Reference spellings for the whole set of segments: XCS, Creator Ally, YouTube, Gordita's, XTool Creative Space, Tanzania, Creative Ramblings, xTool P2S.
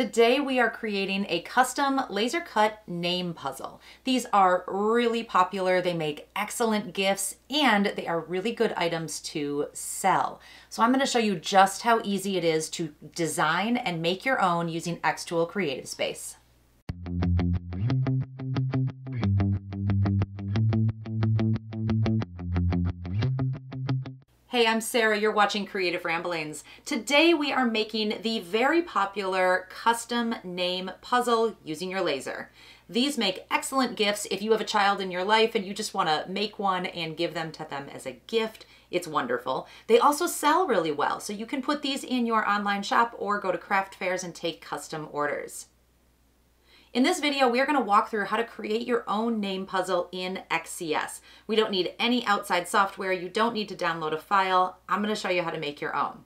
Today we are creating a custom laser cut name puzzle. These are really popular, they make excellent gifts, and they are really good items to sell. So I'm going to show you just how easy it is to design and make your own using XTool Creative Space. Hey, I'm Sarah, you're watching Creative Ramblings. Today we are making the very popular custom name puzzle using your laser. These make excellent gifts. If you have a child in your life and you just want to make one and give them to them as a gift, it's wonderful. They also sell really well, so you can put these in your online shop or go to craft fairs and take custom orders. In this video, we are going to walk through how to create your own name puzzle in XCS. We don't need any outside software. You don't need to download a file. I'm going to show you how to make your own.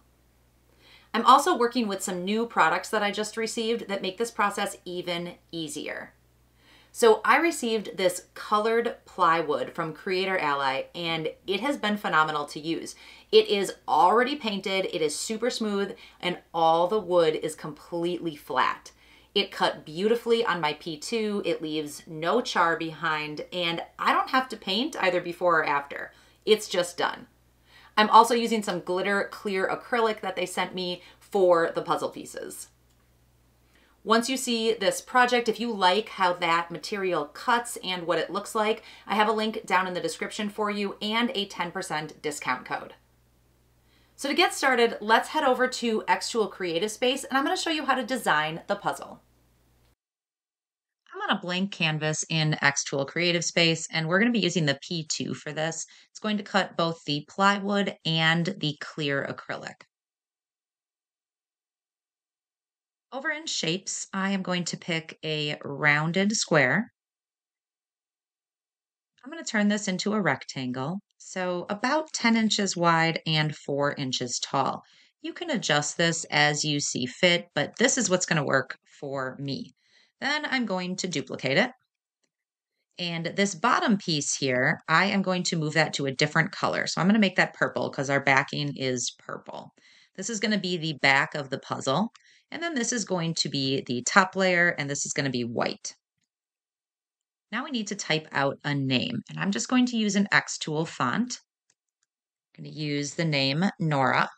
I'm also working with some new products that I just received that make this process even easier. So I received this colored plywood from Creator Ally, and it has been phenomenal to use. It is already painted. It is super smooth, and all the wood is completely flat. It cut beautifully on my P2, it leaves no char behind, and I don't have to paint either before or after. It's just done. I'm also using some glitter clear acrylic that they sent me for the puzzle pieces. Once you see this project, if you like how that material cuts and what it looks like, I have a link down in the description for you and a 10% discount code. So to get started, let's head over to XTool Creative Space, and I'm going to show you how to design the puzzle. I'm on a blank canvas in XTool Creative Space, and we're going to be using the P2 for this. It's going to cut both the plywood and the clear acrylic. Over in Shapes, I am going to pick a rounded square. I'm going to turn this into a rectangle, so about 10 inches wide and 4 inches tall. You can adjust this as you see fit, but this is what's going to work for me. Then I'm going to duplicate it. And this bottom piece here, I am going to move that to a different color. So I'm going to make that purple because our backing is purple. This is going to be the back of the puzzle. And then this is going to be the top layer, and this is going to be white. Now we need to type out a name, and I'm just going to use an XTool font. I'm going to use the name Nora.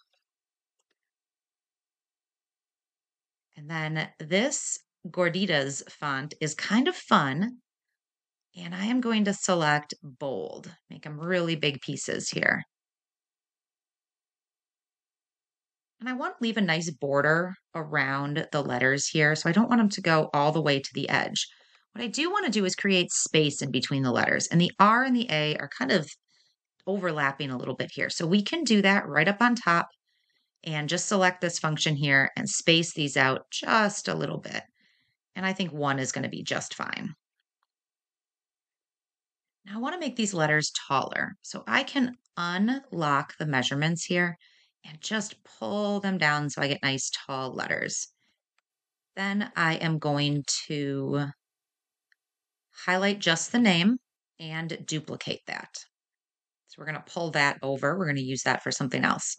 And then this Gordita's font is kind of fun, and I am going to select bold, make them really big pieces here. And I want to leave a nice border around the letters here, so I don't want them to go all the way to the edge. What I do want to do is create space in between the letters, and the R and the A are kind of overlapping a little bit here. So we can do that right up on top and just select this function here and space these out just a little bit. And I think one is going to be just fine. Now I want to make these letters taller, so I can unlock the measurements here and just pull them down so I get nice tall letters. Then I am going to highlight just the name and duplicate that. So we're going to pull that over. We're going to use that for something else.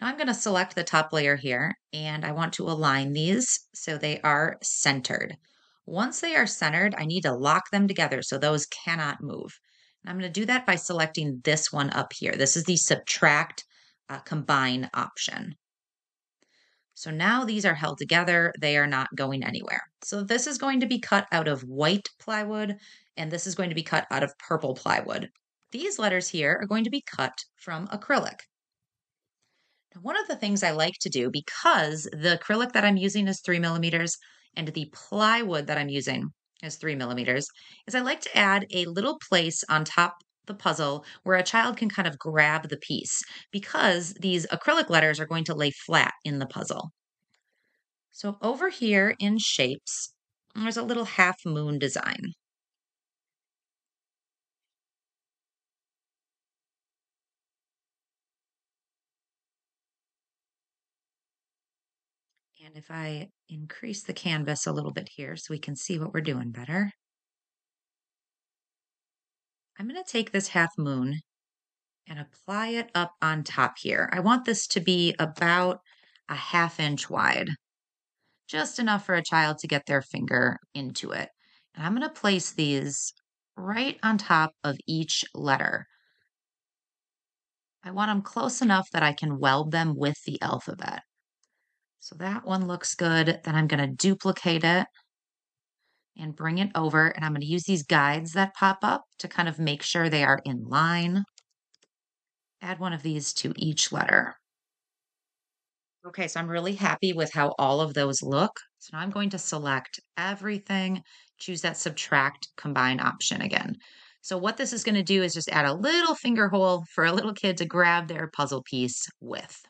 Now I'm going to select the top layer here, and I want to align these so they are centered. Once they are centered, I need to lock them together so those cannot move. And I'm going to do that by selecting this one up here. This is the subtract, combine option. So now these are held together. They are not going anywhere. So this is going to be cut out of white plywood, and this is going to be cut out of purple plywood. These letters here are going to be cut from acrylic. Now, one of the things I like to do, because the acrylic that I'm using is 3 millimeters and the plywood that I'm using is 3 millimeters, is I like to add a little place on top the puzzle where a child can kind of grab the piece, because these acrylic letters are going to lay flat in the puzzle. So over here in Shapes, there's a little half moon design. And if I increase the canvas a little bit here so we can see what we're doing better, I'm going to take this half moon and apply it up on top here. I want this to be about a half inch wide, just enough for a child to get their finger into it. And I'm going to place these right on top of each letter. I want them close enough that I can weld them with the alphabet. So that one looks good. Then I'm going to duplicate it and bring it over. And I'm going to use these guides that pop up to kind of make sure they are in line. Add one of these to each letter. Okay, so I'm really happy with how all of those look. So now I'm going to select everything, choose that subtract, combine option again. So what this is going to do is just add a little finger hole for a little kid to grab their puzzle piece with.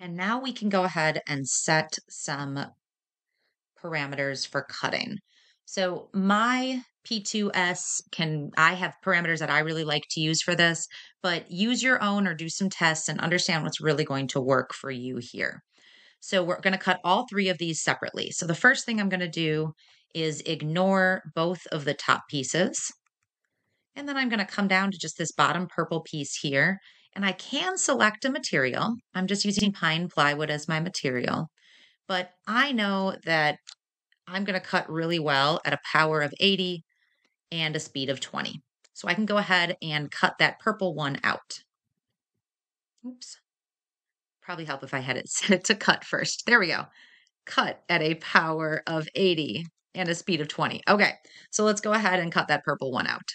And now we can go ahead and set some parameters for cutting. So my P2S I have parameters that I really like to use for this, but use your own or do some tests and understand what's really going to work for you here. So we're going to cut all three of these separately. So the first thing I'm going to do is ignore both of the top pieces. And then I'm going to come down to just this bottom purple piece here. And I can select a material. I'm just using pine plywood as my material, but I know that I'm going to cut really well at a power of 80 and a speed of 20. So I can go ahead and cut that purple one out. Oops. Probably help if I had it set it to cut first. There we go. Cut at a power of 80 and a speed of 20. Okay, so let's go ahead and cut that purple one out.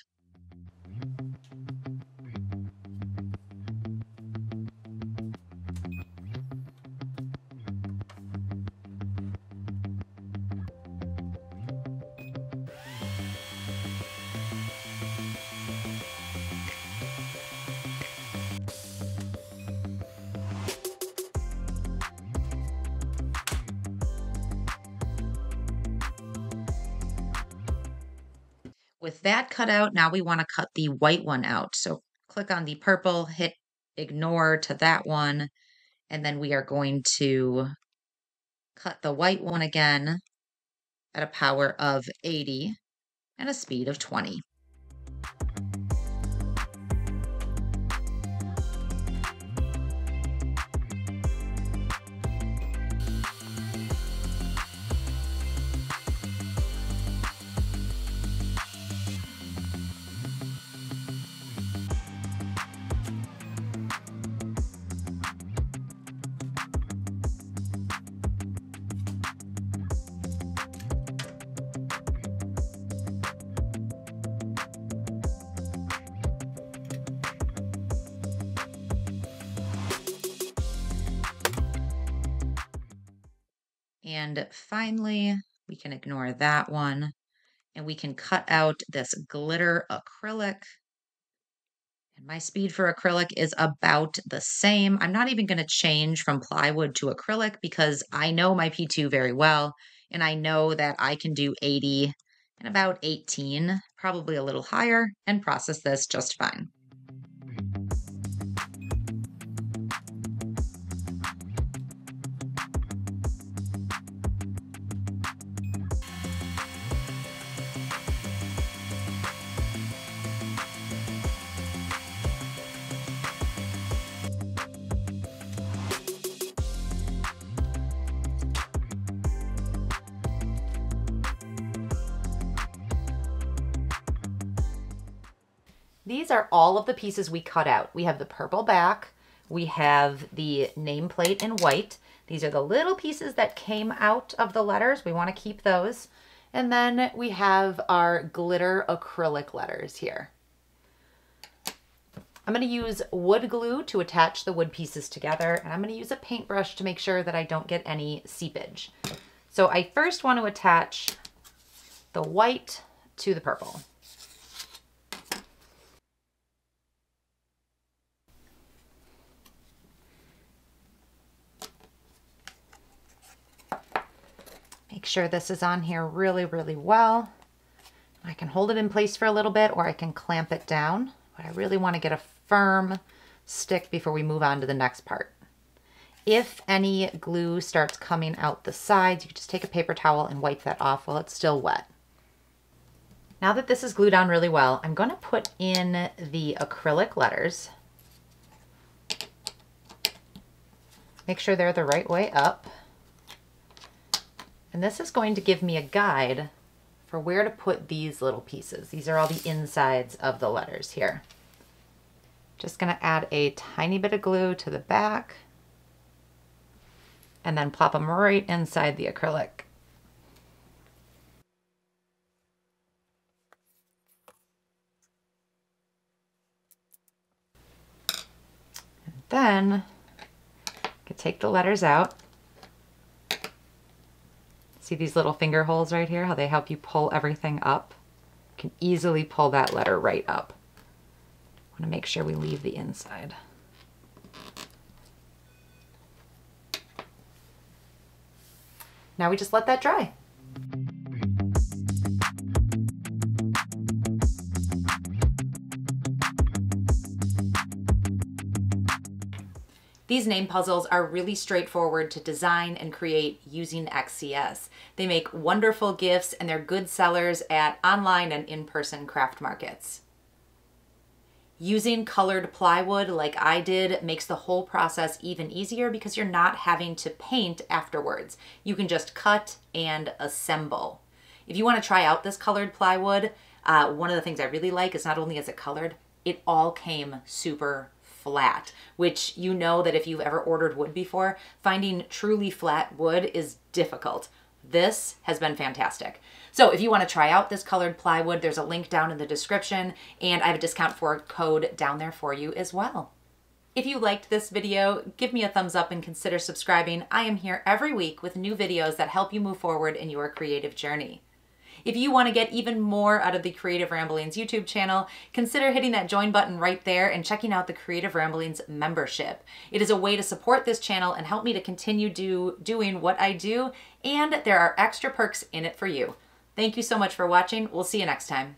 With that cut out, now we want to cut the white one out. So click on the purple, hit ignore to that one, and then we are going to cut the white one again at a power of 80 and a speed of 20. And finally, we can ignore that one and we can cut out this glitter acrylic. And my speed for acrylic is about the same. I'm not even going to change from plywood to acrylic because I know my P2 very well. And I know that I can do 80 and about 18, probably a little higher, and process this just fine. These are all of the pieces we cut out. We have the purple back. We have the nameplate in white. These are the little pieces that came out of the letters. We want to keep those. And then we have our glitter acrylic letters here. I'm going to use wood glue to attach the wood pieces together. And I'm going to use a paintbrush to make sure that I don't get any seepage. So I first want to attach the white to the purple. Make sure this is on here really, really well. I can hold it in place for a little bit or I can clamp it down, but I really want to get a firm stick before we move on to the next part. If any glue starts coming out the sides, you can just take a paper towel and wipe that off while it's still wet. Now that this is glued on really well, I'm going to put in the acrylic letters. Make sure they're the right way up. And this is going to give me a guide for where to put these little pieces. These are all the insides of the letters here. Just gonna add a tiny bit of glue to the back and then plop them right inside the acrylic. And then I can take the letters out. See these little finger holes right here, how they help you pull everything up? You can easily pull that letter right up. I want to make sure we leave the inside. Now we just let that dry. These name puzzles are really straightforward to design and create using XCS. They make wonderful gifts and they're good sellers at online and in-person craft markets. Using colored plywood like I did makes the whole process even easier because you're not having to paint afterwards. You can just cut and assemble. If you want to try out this colored plywood, one of the things I really like is not only is it colored, it all came super flat, which you know that if you've ever ordered wood before, finding truly flat wood is difficult. This has been fantastic. So if you want to try out this colored plywood, there's a link down in the description and I have a discount code down there for you as well. If you liked this video, give me a thumbs up and consider subscribing. I am here every week with new videos that help you move forward in your creative journey. If you want to get even more out of the Creative Ramblings YouTube channel, consider hitting that join button right there and checking out the Creative Ramblings membership. It is a way to support this channel and help me to continue doing what I do, and there are extra perks in it for you. Thank you so much for watching. We'll see you next time.